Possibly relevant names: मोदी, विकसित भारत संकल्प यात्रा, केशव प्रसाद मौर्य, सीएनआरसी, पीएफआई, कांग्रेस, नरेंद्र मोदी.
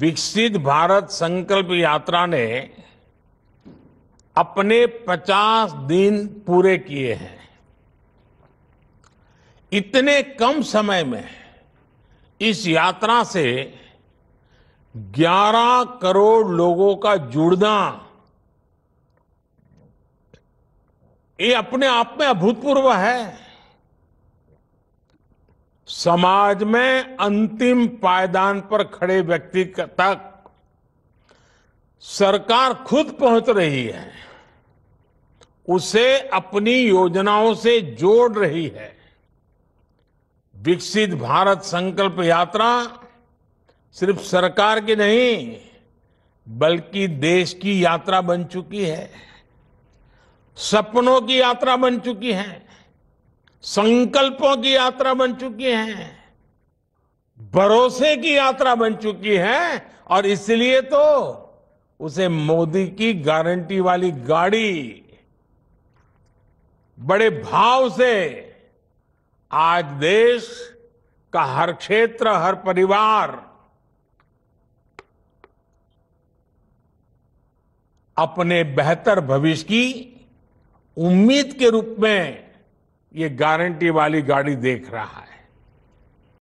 विकसित भारत संकल्प यात्रा ने अपने 50 दिन पूरे किए हैं। इतने कम समय में इस यात्रा से 11 करोड़ लोगों का जुड़ना ये अपने आप में अभूतपूर्व है। समाज में अंतिम पायदान पर खड़े व्यक्ति तक सरकार खुद पहुंच रही है, उसे अपनी योजनाओं से जोड़ रही है। विकसित भारत संकल्प यात्रा सिर्फ सरकार की नहीं बल्कि देश की यात्रा बन चुकी है, सपनों की यात्रा बन चुकी है, संकल्पों की यात्रा बन चुकी है, भरोसे की यात्रा बन चुकी है। और इसलिए तो उसे मोदी की गारंटी वाली गाड़ी बड़े भाव से आज देश का हर क्षेत्र, हर परिवार अपने बेहतर भविष्य की उम्मीद के रूप में ये गारंटी वाली गाड़ी देख रहा है।